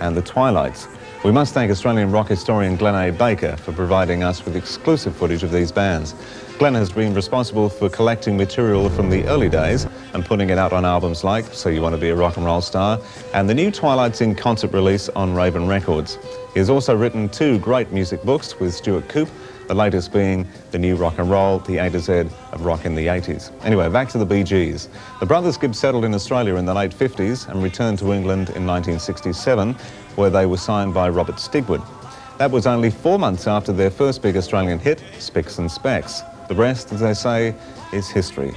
and the Twilights. We must thank Australian rock historian Glenn A. Baker for providing us with exclusive footage of these bands. Glenn has been responsible for collecting material from the early days and putting it out on albums like So You Want to Be a Rock and Roll Star and the new Twilight's in concert release on Raven Records. He has also written two great music books with Stuart Coupe, the latest being The New Rock and Roll, the A to Z of Rock in the 80s. Anyway, back to the Bee Gees. The Brothers Gibbs settled in Australia in the late 50s and returned to England in 1967. Where they were signed by Robert Stigwood. That was only 4 months after their first big Australian hit, Spicks and Specks. The rest, as they say, is history.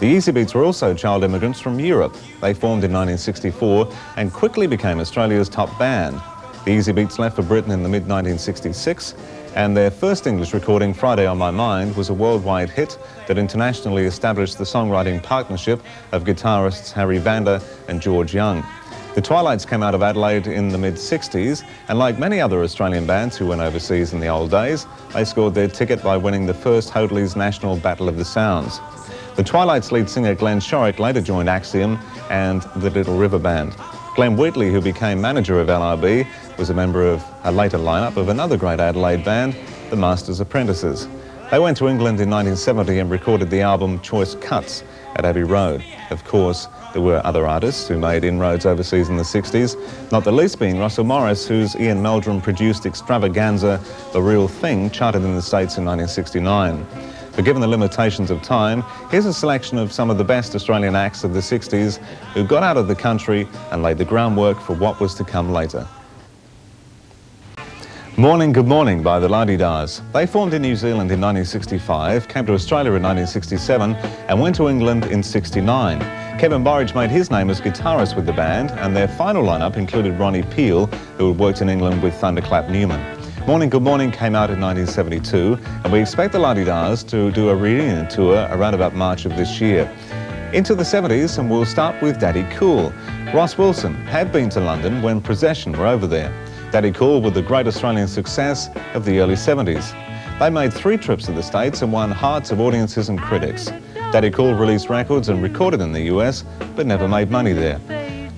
The Easybeats were also child immigrants from Europe. They formed in 1964 and quickly became Australia's top band. The Easybeats left for Britain in the mid-1966, and their first English recording, Friday on My Mind, was a worldwide hit that internationally established the songwriting partnership of guitarists Harry Vanda and George Young. The Twilights came out of Adelaide in the mid-60s, and like many other Australian bands who went overseas in the old days, they scored their ticket by winning the first Hoadley's National Battle of the Sounds. The Twilights' lead singer Glenn Shorrock later joined Axiom and the Little River Band. Glenn Wheatley, who became manager of LRB, was a member of a later lineup of another great Adelaide band, the Masters Apprentices. They went to England in 1970 and recorded the album Choice Cuts at Abbey Road. Of course, there were other artists who made inroads overseas in the 60s, not the least being Russell Morris, whose Ian Meldrum produced extravaganza The Real Thing charted in the States in 1969. But given the limitations of time, here's a selection of some of the best Australian acts of the 60s who got out of the country and laid the groundwork for what was to come later. Morning Good Morning by the La Di Das. They formed in New Zealand in 1965, came to Australia in 1967 and went to England in 69. Kevin Borridge made his name as guitarist with the band, and their final lineup included Ronnie Peel, who had worked in England with Thunderclap Newman. Morning Good Morning came out in 1972, and we expect the La Di Das to do a reunion tour around about March of this year. Into the 70s, and we'll start with Daddy Cool. Ross Wilson had been to London when Possession were over there. Daddy Cool were the great Australian success of the early 70s. They made 3 trips to the States and won hearts of audiences and critics. Daddy Cool released records and recorded in the US, but never made money there.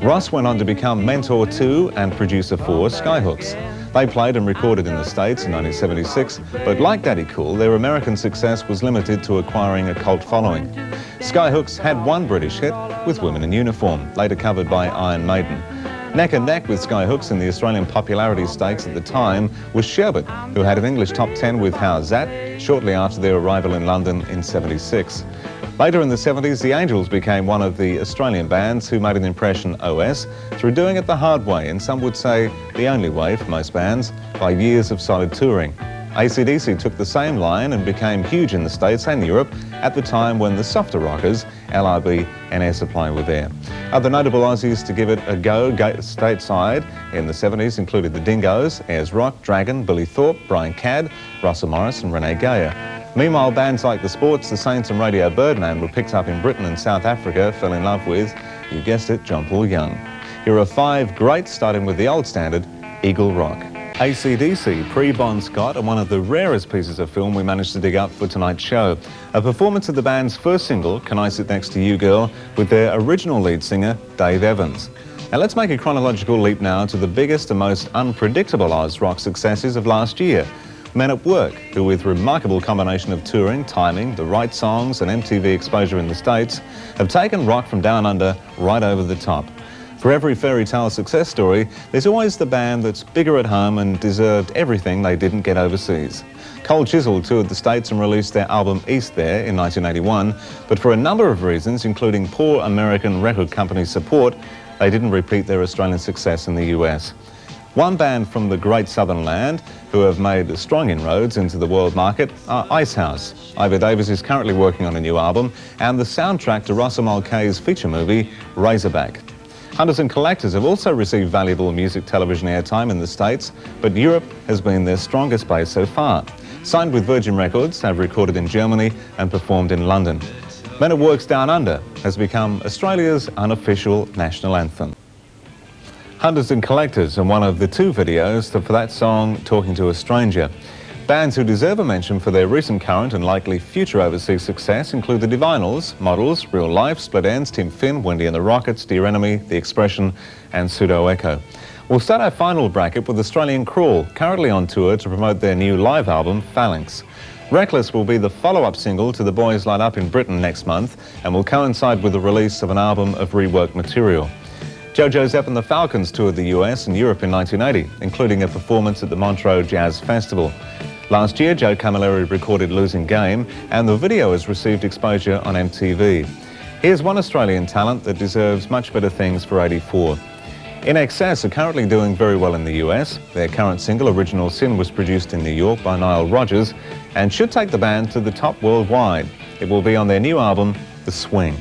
Ross went on to become mentor to and producer for Skyhooks. They played and recorded in the States in 1976, but like Daddy Cool, their American success was limited to acquiring a cult following. Skyhooks had one British hit with Women in Uniform, later covered by Iron Maiden. Neck and neck with Skyhooks in the Australian popularity stakes at the time was Sherbet, who had an English top 10 with How's That shortly after their arrival in London in 76. Later in the 70s, the Angels became one of the Australian bands who made an impression OS through doing it the hard way, and some would say the only way for most bands, by years of solid touring. AC/DC took the same line and became huge in the States and Europe at the time when the softer rockers, LRB and Air Supply, were there. Other notable Aussies to give it a go stateside in the 70s included the Dingoes, Ayers Rock, Dragon, Billy Thorpe, Brian Cadd, Russell Morris and Renee Gayer. Meanwhile, bands like The Sports, The Saints and Radio Birdman were picked up in Britain and South Africa, fell in love with, you guessed it, John Paul Young. Here are 5 greats, starting with the old standard, Eagle Rock. AC/DC, pre-Bon Scott, and one of the rarest pieces of film we managed to dig up for tonight's show. A performance of the band's first single, Can I Sit Next to You Girl, with their original lead singer, Dave Evans. Now let's make a chronological leap now to the biggest and most unpredictable Oz rock successes of last year. Men at Work, who with remarkable combination of touring, timing, the right songs and MTV exposure in the States, have taken rock from down under right over the top. For every fairy tale success story, there's always the band that's bigger at home and deserved everything they didn't get overseas. Cold Chisel toured the States and released their album East there in 1981, but for a number of reasons, including poor American record company support, they didn't repeat their Australian success in the US. One band from the great southern land who have made strong inroads into the world market are Icehouse. Ivor Davis is currently working on a new album and the soundtrack to Russell Mulcahy's feature movie, Razorback. Hunters and Collectors have also received valuable music television airtime in the States, but Europe has been their strongest base so far. Signed with Virgin Records, have recorded in Germany and performed in London. Men at Work's Down Under has become Australia's unofficial national anthem. Hunters and Collectors and one of the 2 videos for that song, Talking to a Stranger. Bands who deserve a mention for their recent, current and likely future overseas success include The Divinals, Models, Real Life, Split Ends, Tim Finn, Wendy and the Rockets, Dear Enemy, The Expression and Pseudo Echo. We'll start our final bracket with Australian Crawl, currently on tour to promote their new live album, Phalanx. Reckless will be the follow-up single to The Boys' lineup in Britain next month and will coincide with the release of an album of reworked material. JoJo Zepp and the Falcons toured the US and Europe in 1980, including a performance at the Montreux Jazz Festival. Last year, Joe Camilleri recorded Losing Game, and the video has received exposure on MTV. Here's one Australian talent that deserves much better things for '84. In Excess are currently doing very well in the US. Their current single, Original Sin, was produced in New York by Nile Rodgers and should take the band to the top worldwide. It will be on their new album, The Swing.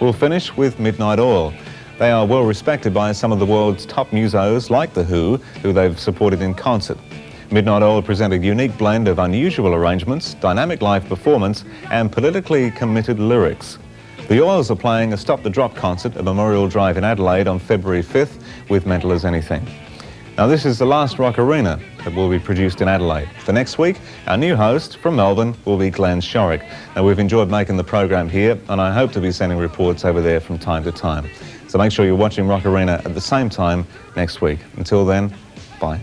We'll finish with Midnight Oil. They are well respected by some of the world's top musos like The Who, who they've supported in concert. Midnight Oil present a unique blend of unusual arrangements, dynamic live performance and politically committed lyrics. The Oils are playing a Stop the Drop concert at Memorial Drive in Adelaide on February 5th with Mental as Anything. Now this is the last rock arena that will be produced in Adelaide. For next week, our new host from Melbourne will be Glenn Shorrock. Now we've enjoyed making the program here and I hope to be sending reports over there from time to time. So make sure you're watching Rock Arena at the same time next week. Until then, bye.